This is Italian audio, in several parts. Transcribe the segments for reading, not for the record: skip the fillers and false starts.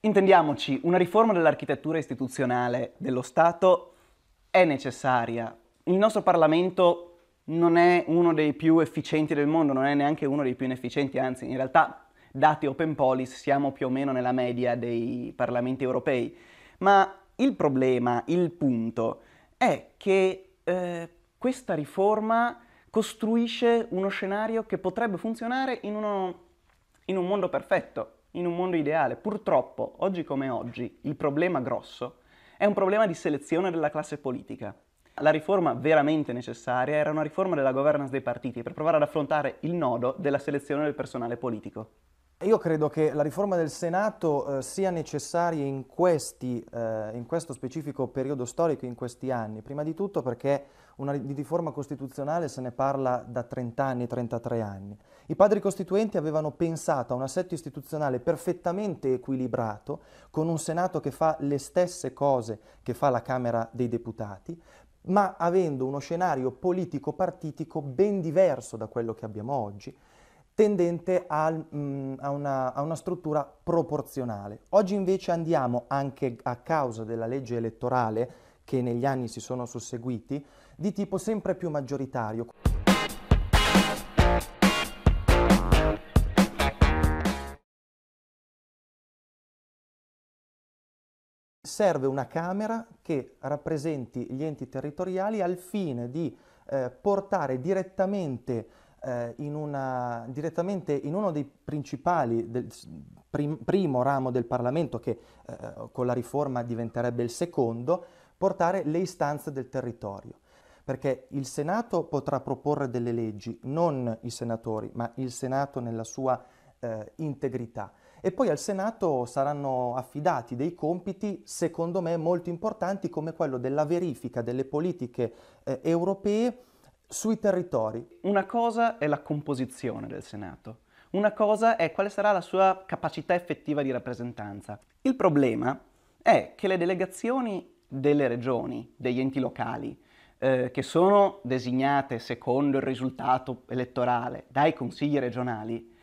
Intendiamoci, una riforma dell'architettura istituzionale dello Stato è necessaria. Il nostro Parlamento non è uno dei più efficienti del mondo, non è neanche uno dei più inefficienti, anzi, in realtà, dati Openpolis, siamo più o meno nella media dei parlamenti europei. Ma il problema, il punto, è che questa riforma costruisce uno scenario che potrebbe funzionare in un mondo perfetto, in un mondo ideale. Purtroppo, oggi come oggi, il problema grosso è un problema di selezione della classe politica. La riforma veramente necessaria era una riforma della governance dei partiti per provare ad affrontare il nodo della selezione del personale politico. Io credo che la riforma del Senato sia necessaria in questo specifico periodo storico, in questi anni. Prima di tutto perché di riforma costituzionale se ne parla da 30 anni, 33 anni. I padri costituenti avevano pensato a un assetto istituzionale perfettamente equilibrato, con un Senato che fa le stesse cose che fa la Camera dei Deputati, ma avendo uno scenario politico-partitico ben diverso da quello che abbiamo oggi, tendente a una struttura proporzionale. Oggi invece andiamo, anche a causa della legge elettorale che negli anni si sono susseguiti, di tipo sempre più maggioritario. Serve una Camera che rappresenti gli enti territoriali al fine di portare direttamente in uno dei principali, primo ramo del Parlamento, che con la riforma diventerebbe il secondo, portare le istanze del territorio. Perché il Senato potrà proporre delle leggi, non i senatori, ma il Senato nella sua integrità. E poi al Senato saranno affidati dei compiti, secondo me, molto importanti, come quello della verifica delle politiche europee sui territori. Una cosa è la composizione del Senato, una cosa è quale sarà la sua capacità effettiva di rappresentanza. Il problema è che le delegazioni delle regioni, degli enti locali, che sono designate secondo il risultato elettorale dai consigli regionali,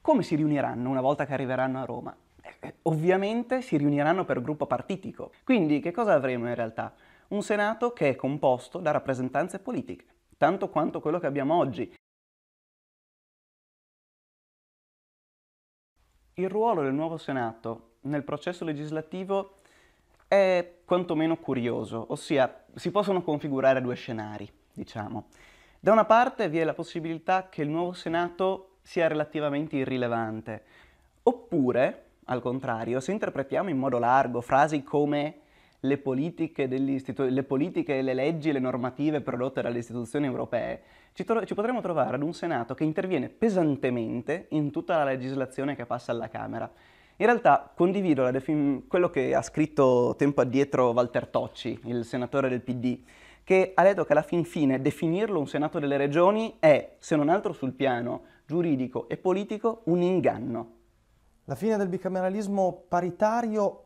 come si riuniranno una volta che arriveranno a Roma? Ovviamente si riuniranno per gruppo partitico. Quindi che cosa avremo in realtà? Un Senato che è composto da rappresentanze politiche, tanto quanto quello che abbiamo oggi. Il ruolo del nuovo Senato nel processo legislativo è quantomeno curioso, ossia si possono configurare due scenari, diciamo. Da una parte vi è la possibilità che il nuovo Senato sia relativamente irrilevante, oppure, al contrario, se interpretiamo in modo largo frasi come le politiche, le leggi, le normative prodotte dalle istituzioni europee, ci potremo trovare ad un Senato che interviene pesantemente in tutta la legislazione che passa alla Camera. In realtà condivido quello che ha scritto tempo addietro Walter Tocci, il senatore del PD, che ha detto che alla fin fine definirlo un Senato delle Regioni è, se non altro sul piano giuridico e politico, un inganno. La fine del bicameralismo paritario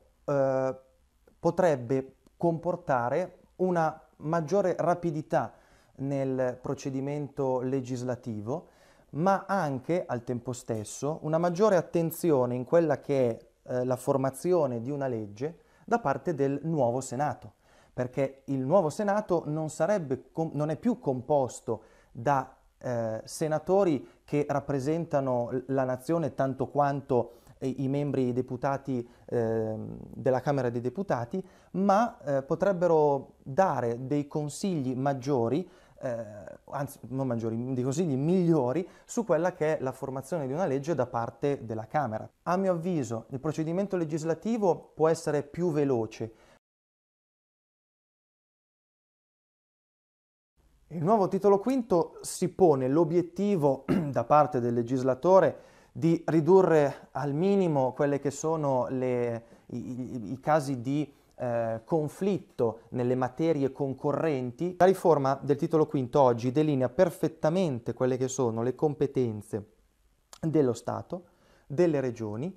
potrebbe comportare una maggiore rapidità nel procedimento legislativo, ma anche, al tempo stesso, una maggiore attenzione in quella che è la formazione di una legge da parte del nuovo Senato, perché il nuovo Senato non è più composto da senatori che rappresentano la nazione tanto quanto i membri deputati della Camera dei Deputati, ma potrebbero dare dei consigli maggiori, anzi non maggiori, dei consigli migliori su quella che è la formazione di una legge da parte della Camera. A mio avviso il procedimento legislativo può essere più veloce. Il nuovo titolo quinto si pone l'obiettivo da parte del legislatore di ridurre al minimo quelli che sono i casi di conflitto nelle materie concorrenti. La riforma del titolo quinto oggi delinea perfettamente quelle che sono le competenze dello Stato, delle regioni.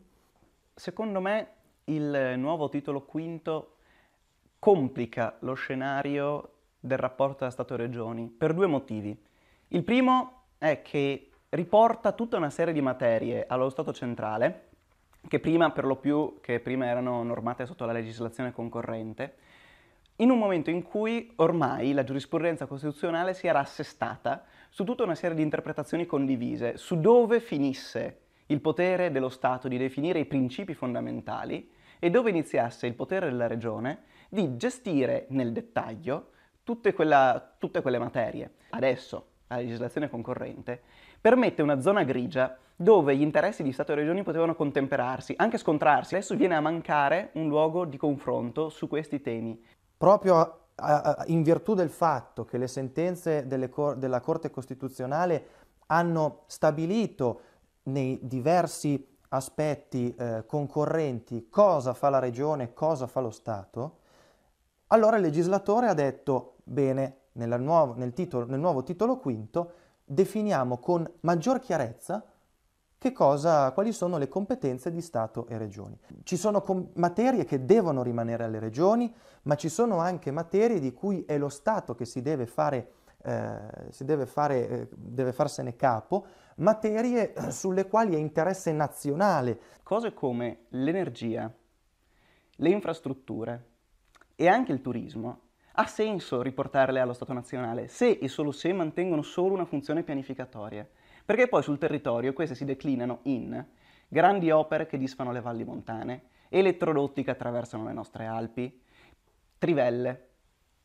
Secondo me il nuovo titolo quinto complica lo scenario del rapporto tra Stato e Regioni, per due motivi. Il primo è che riporta tutta una serie di materie allo Stato centrale, che prima erano normate sotto la legislazione concorrente, in un momento in cui ormai la giurisprudenza costituzionale si era assestata su tutta una serie di interpretazioni condivise, su dove finisse il potere dello Stato di definire i principi fondamentali e dove iniziasse il potere della Regione di gestire nel dettaglio tutte quelle materie. Adesso la legislazione concorrente permette una zona grigia dove gli interessi di Stato e Regioni potevano contemperarsi, anche scontrarsi. Adesso viene a mancare un luogo di confronto su questi temi. Proprio in virtù del fatto che le sentenze della Corte Costituzionale hanno stabilito nei diversi aspetti concorrenti cosa fa la Regione, cosa fa lo Stato, allora il legislatore ha detto, bene, nel nuovo titolo quinto definiamo con maggior chiarezza quali sono le competenze di Stato e Regioni. Ci sono materie che devono rimanere alle Regioni, ma ci sono anche materie di cui è lo Stato che deve farsene capo, materie sulle quali è interesse nazionale. Cose come l'energia, le infrastrutture e anche il turismo ha senso riportarle allo Stato nazionale se e solo se mantengono solo una funzione pianificatoria. Perché poi sul territorio queste si declinano in grandi opere che disfano le valli montane, elettrodotti che attraversano le nostre Alpi, trivelle,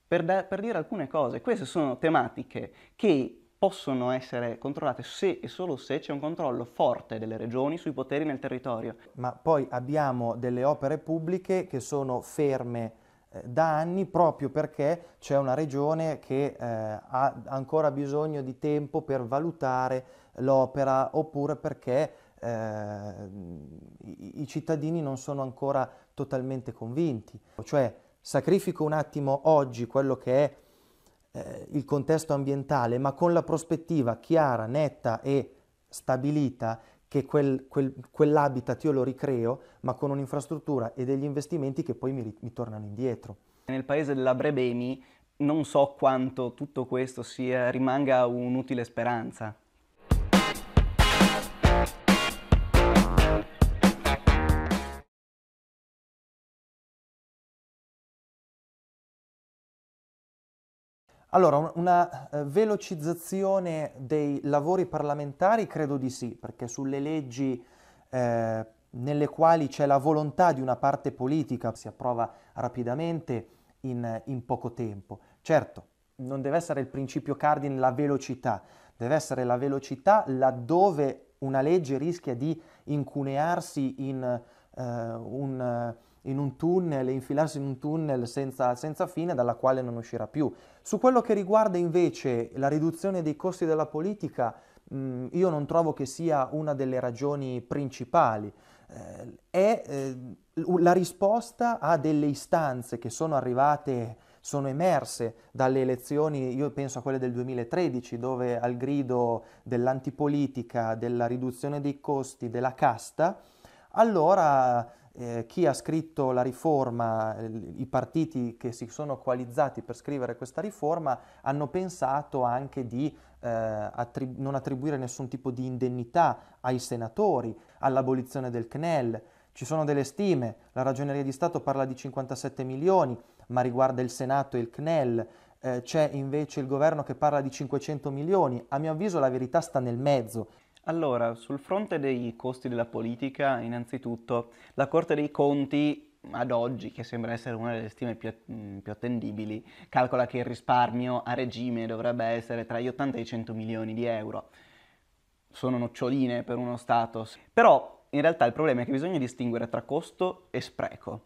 per dire alcune cose. Queste sono tematiche che possono essere controllate se e solo se c'è un controllo forte delle regioni sui poteri nel territorio. Ma poi abbiamo delle opere pubbliche che sono ferme da anni proprio perché c'è una regione che ha ancora bisogno di tempo per valutare l'opera, oppure perché i cittadini non sono ancora totalmente convinti. Cioè sacrifico un attimo oggi quello che è il contesto ambientale, ma con la prospettiva chiara, netta e stabilita che quell'habitat io lo ricreo, ma con un'infrastruttura e degli investimenti che poi mi tornano indietro. Nel paese della Brebemi non so quanto tutto questo rimanga un'utile speranza. Allora, una velocizzazione dei lavori parlamentari credo di sì, perché sulle leggi nelle quali c'è la volontà di una parte politica si approva rapidamente in poco tempo. Certo, non deve essere il principio cardine la velocità, deve essere la velocità laddove una legge rischia di incunearsi in un tunnel, infilarsi in un tunnel senza fine dalla quale non uscirà più. Su quello che riguarda invece la riduzione dei costi della politica, io non trovo che sia una delle ragioni principali. È la risposta a delle istanze che sono arrivate, sono emerse dalle elezioni, io penso a quelle del 2013, dove al grido dell'antipolitica, della riduzione dei costi, della casta, allora chi ha scritto la riforma, i partiti che si sono coalizzati per scrivere questa riforma hanno pensato anche di non attribuire nessun tipo di indennità ai senatori, all'abolizione del CNEL. Ci sono delle stime, la Ragioneria di Stato parla di 57 milioni, ma riguarda il Senato e il CNEL. C'è invece il governo che parla di 500 milioni. A mio avviso la verità sta nel mezzo. Allora, sul fronte dei costi della politica, innanzitutto, la Corte dei Conti ad oggi, che sembra essere una delle stime più attendibili, calcola che il risparmio a regime dovrebbe essere tra gli 80 e i 100 milioni di euro. Sono noccioline per uno Stato. Però, in realtà, il problema è che bisogna distinguere tra costo e spreco.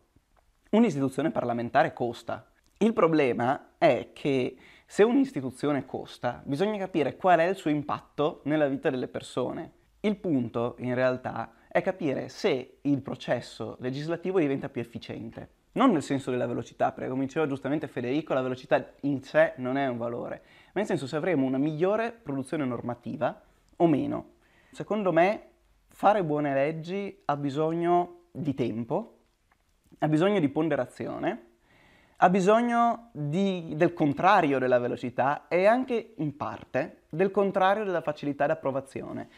Un'istituzione parlamentare costa. Il problema è che se un'istituzione costa, bisogna capire qual è il suo impatto nella vita delle persone. Il punto, in realtà, è capire se il processo legislativo diventa più efficiente. Non nel senso della velocità, perché come diceva giustamente Federico, la velocità in sé non è un valore, ma nel senso se avremo una migliore produzione normativa o meno. Secondo me, fare buone leggi ha bisogno di tempo, ha bisogno di ponderazione, ha bisogno del contrario della velocità e anche, in parte, del contrario della facilità d'approvazione.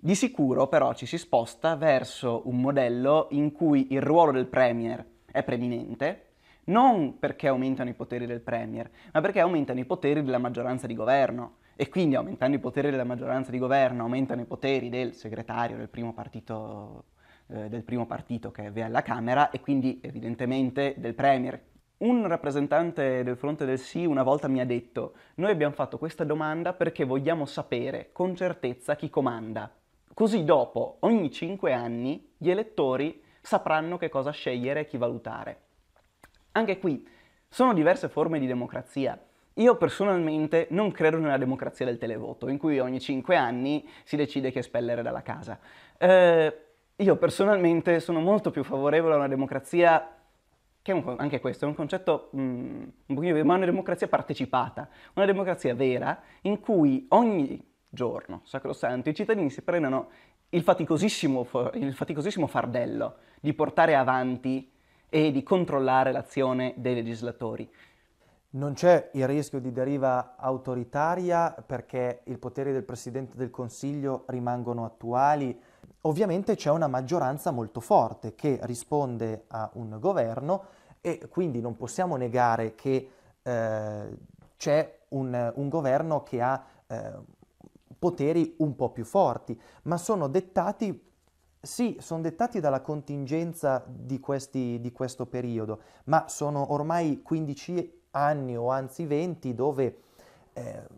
Di sicuro però ci si sposta verso un modello in cui il ruolo del Premier è preminente, non perché aumentano i poteri del Premier, ma perché aumentano i poteri della maggioranza di governo. E quindi aumentando i poteri della maggioranza di governo, aumentano i poteri del segretario del primo partito che è alla Camera e quindi evidentemente del Premier. Un rappresentante del fronte del sì una volta mi ha detto: noi abbiamo fatto questa domanda perché vogliamo sapere con certezza chi comanda. Così dopo, ogni 5 anni, gli elettori sapranno che cosa scegliere e chi valutare. Anche qui, sono diverse forme di democrazia. Io personalmente non credo nella democrazia del televoto, in cui ogni 5 anni si decide chi espellere dalla casa. Io personalmente sono molto più favorevole a una democrazia anche questo è un concetto un pochino, ma una democrazia partecipata, una democrazia vera in cui ogni giorno, sacrosanto, i cittadini si prendono il faticosissimo fardello di portare avanti e di controllare l'azione dei legislatori. Non c'è il rischio di deriva autoritaria perché i poteri del Presidente del Consiglio rimangono attuali. Ovviamente c'è una maggioranza molto forte che risponde a un governo e quindi non possiamo negare che c'è un governo che ha poteri un po' più forti, ma sono dettati dalla contingenza di questo periodo, ma sono ormai 15 anni o anzi 20 dove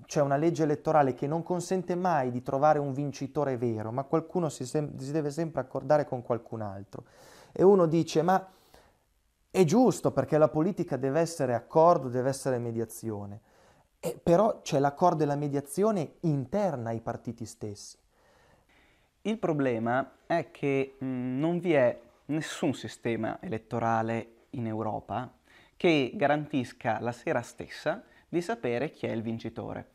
c'è una legge elettorale che non consente mai di trovare un vincitore vero, ma qualcuno si deve sempre accordare con qualcun altro. E uno dice, ma è giusto perché la politica deve essere accordo, deve essere mediazione. Però c'è l'accordo e la mediazione interna ai partiti stessi. Il problema è che non vi è nessun sistema elettorale in Europa che garantisca la sera stessa di sapere chi è il vincitore.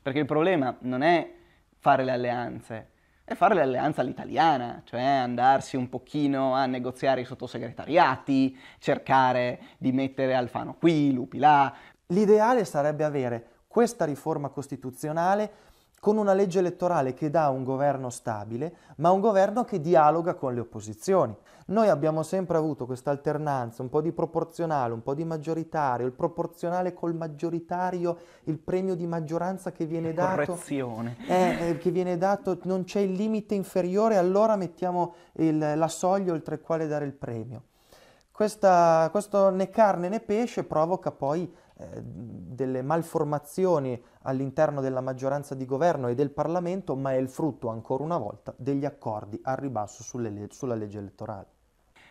Perché il problema non è fare le alleanze, è fare le alleanze all'italiana, cioè andarsi un pochino a negoziare i sottosegretariati, cercare di mettere Alfano qui, Lupi là. L'ideale sarebbe avere questa riforma costituzionale con una legge elettorale che dà un governo stabile, ma un governo che dialoga con le opposizioni. Noi abbiamo sempre avuto questa alternanza, un po' di proporzionale, un po' di maggioritario, il proporzionale col maggioritario, il premio di maggioranza che viene dato... Correzione. Che viene dato, non c'è il limite inferiore, allora mettiamo la soglia oltre il quale dare il premio. Questo né carne né pesce provoca poi delle malformazioni all'interno della maggioranza di governo e del Parlamento, ma è il frutto, ancora una volta, degli accordi al ribasso sulla legge elettorale.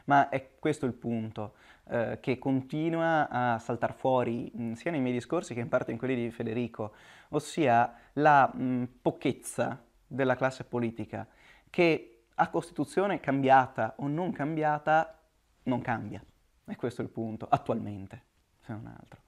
Ma è questo il punto che continua a saltar fuori sia nei miei discorsi che in parte in quelli di Federico, ossia la pochezza della classe politica che a Costituzione cambiata o non cambiata non cambia. E questo è il punto, attualmente, se non altro.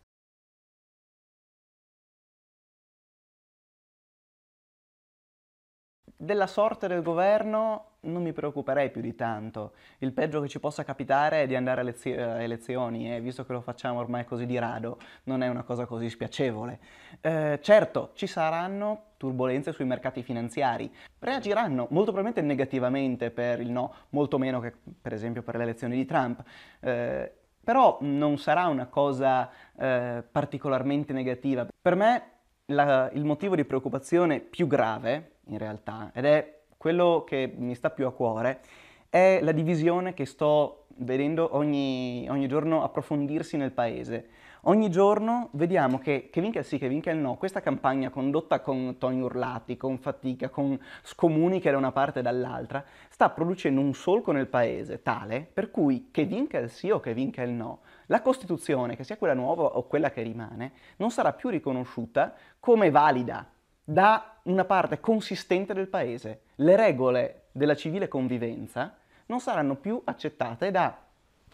Della sorte del governo non mi preoccuperei più di tanto. Il peggio che ci possa capitare è di andare a elezioni e visto che lo facciamo ormai così di rado non è una cosa così spiacevole. Certo, ci saranno turbolenze sui mercati finanziari. Reagiranno molto probabilmente negativamente per il no, molto meno che per esempio per le elezioni di Trump. Però non sarà una cosa particolarmente negativa. Per me il motivo di preoccupazione più grave in realtà, ed è quello che mi sta più a cuore, è la divisione che sto vedendo ogni giorno approfondirsi nel paese. Ogni giorno vediamo che vinca il sì, che vinca il no, questa campagna condotta con toni urlati, con fatica, con scomuniche da una parte e dall'altra, sta producendo un solco nel paese tale per cui che vinca il sì o che vinca il no, la Costituzione, che sia quella nuova o quella che rimane, non sarà più riconosciuta come valida da una parte consistente del paese. Le regole della civile convivenza non saranno più accettate da,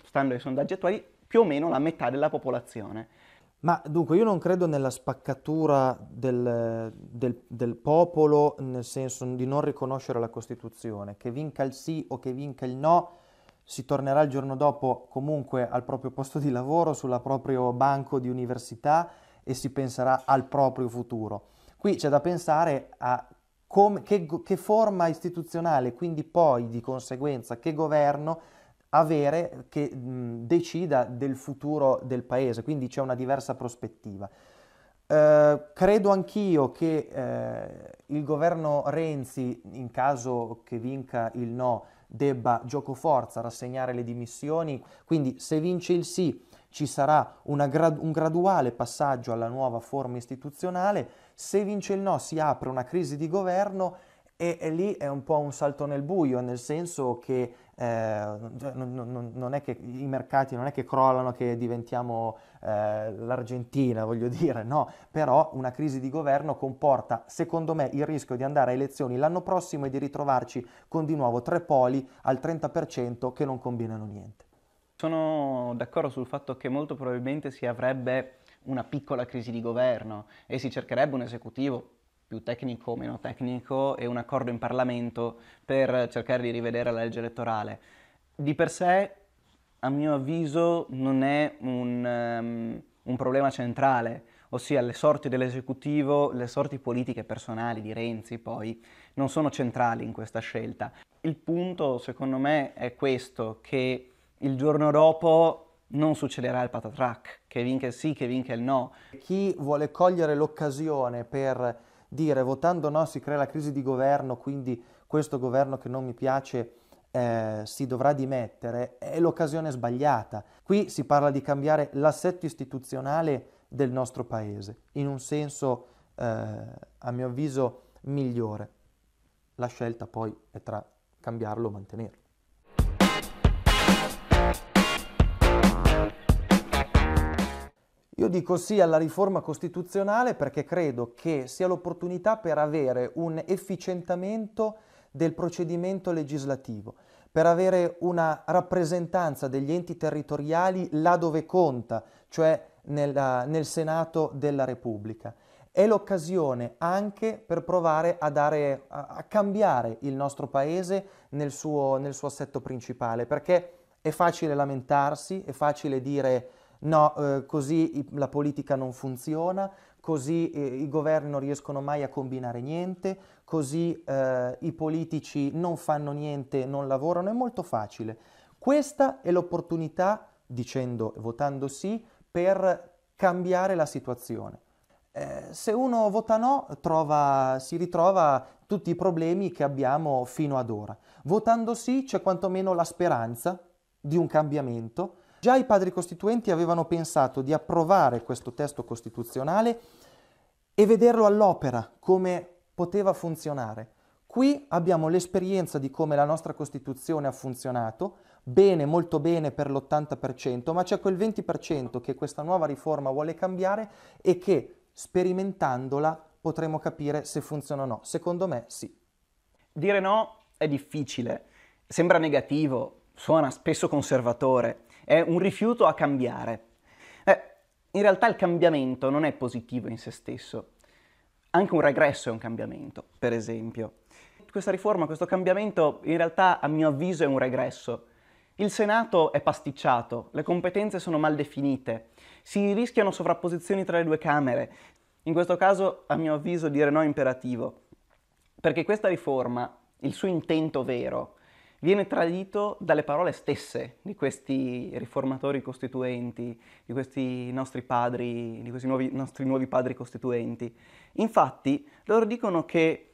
stando ai sondaggi attuali, più o meno la metà della popolazione. Ma dunque io non credo nella spaccatura del popolo, nel senso di non riconoscere la Costituzione, che vinca il sì o che vinca il no, si tornerà il giorno dopo comunque al proprio posto di lavoro, sulla proprio banco di università e si penserà al proprio futuro. Qui c'è da pensare a che forma istituzionale, quindi poi di conseguenza che governo avere che decida del futuro del paese, quindi c'è una diversa prospettiva. Credo anch'io che il governo Renzi, in caso che vinca il no, debba giocoforza rassegnare le dimissioni, quindi se vince il sì ci sarà un graduale passaggio alla nuova forma istituzionale, se vince il no si apre una crisi di governo e lì è un po' un salto nel buio, nel senso che non è che i mercati non è che crollano, che diventiamo l'Argentina, voglio dire, no, però una crisi di governo comporta, secondo me, il rischio di andare a elezioni l'anno prossimo e di ritrovarci con di nuovo tre poli al 30% che non combinano niente. Sono d'accordo sul fatto che molto probabilmente si avrebbe una piccola crisi di governo e si cercherebbe un esecutivo più tecnico o meno tecnico e un accordo in Parlamento per cercare di rivedere la legge elettorale. Di per sé, a mio avviso, non è un problema centrale, ossia le sorti dell'esecutivo, le sorti politiche personali di Renzi poi non sono centrali in questa scelta. Il punto, secondo me, è questo, che il giorno dopo non succederà il patatrac, che vinca il sì, che vinca il no. Chi vuole cogliere l'occasione per dire votando no si crea la crisi di governo, quindi questo governo che non mi piace si dovrà dimettere, è l'occasione sbagliata. Qui si parla di cambiare l'assetto istituzionale del nostro paese, in un senso a mio avviso migliore. La scelta poi è tra cambiarlo o mantenerlo. Io dico sì alla riforma costituzionale perché credo che sia l'opportunità per avere un efficientamento del procedimento legislativo, per avere una rappresentanza degli enti territoriali là dove conta, cioè nel Senato della Repubblica. È l'occasione anche per provare a cambiare il nostro Paese nel suo assetto principale, perché è facile lamentarsi, è facile dire no, così la politica non funziona, così i governi non riescono mai a combinare niente, così i politici non fanno niente, non lavorano, è molto facile. Questa è l'opportunità, votando sì, per cambiare la situazione. Se uno vota no, si ritrova tutti i problemi che abbiamo fino ad ora. Votando sì c'è quantomeno la speranza di un cambiamento. Già i padri costituenti avevano pensato di approvare questo testo costituzionale e vederlo all'opera, come poteva funzionare. Qui abbiamo l'esperienza di come la nostra Costituzione ha funzionato, bene, molto bene per l'80%, ma c'è quel 20% che questa nuova riforma vuole cambiare e che, sperimentandola, potremo capire se funziona o no. Secondo me sì. Dire no è difficile, sembra negativo, suona spesso conservatore. È un rifiuto a cambiare. In realtà il cambiamento non è positivo in se stesso. Anche un regresso è un cambiamento, per esempio. Questa riforma, questo cambiamento, in realtà, a mio avviso, è un regresso. Il Senato è pasticciato, le competenze sono mal definite, si rischiano sovrapposizioni tra le due Camere. In questo caso, a mio avviso, dire no è imperativo. Perché questa riforma, il suo intento vero, viene tradito dalle parole stesse di questi riformatori costituenti, di questi nostri padri, di questi nostri nuovi padri costituenti. Infatti, loro dicono che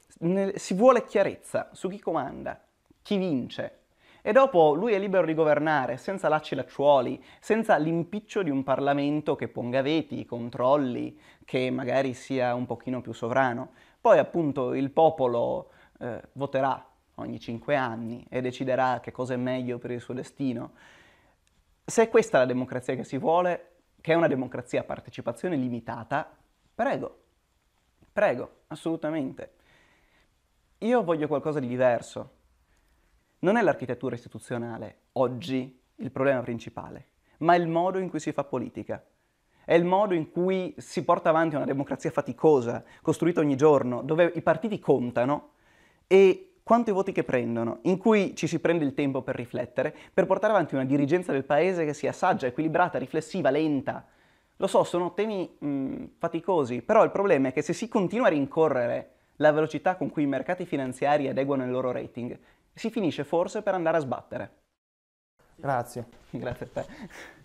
si vuole chiarezza su chi comanda, chi vince, e dopo lui è libero di governare senza lacci e lacciuoli, senza l'impiccio di un Parlamento che ponga veti, controlli, che magari sia un pochino più sovrano. Poi appunto il popolo voterà ogni 5 anni e deciderà che cosa è meglio per il suo destino. Se questa è la democrazia che si vuole, che è una democrazia a partecipazione limitata, prego, prego, assolutamente. Io voglio qualcosa di diverso. Non è l'architettura istituzionale oggi il problema principale, ma il modo in cui si fa politica. È il modo in cui si porta avanti una democrazia faticosa, costruita ogni giorno, dove i partiti contano e quanto i voti che prendono, in cui ci si prende il tempo per riflettere, per portare avanti una dirigenza del paese che sia saggia, equilibrata, riflessiva, lenta. Lo so, sono temi faticosi, però il problema è che se si continua a rincorrere la velocità con cui i mercati finanziari adeguano il loro rating, si finisce forse per andare a sbattere. Grazie. Grazie a te.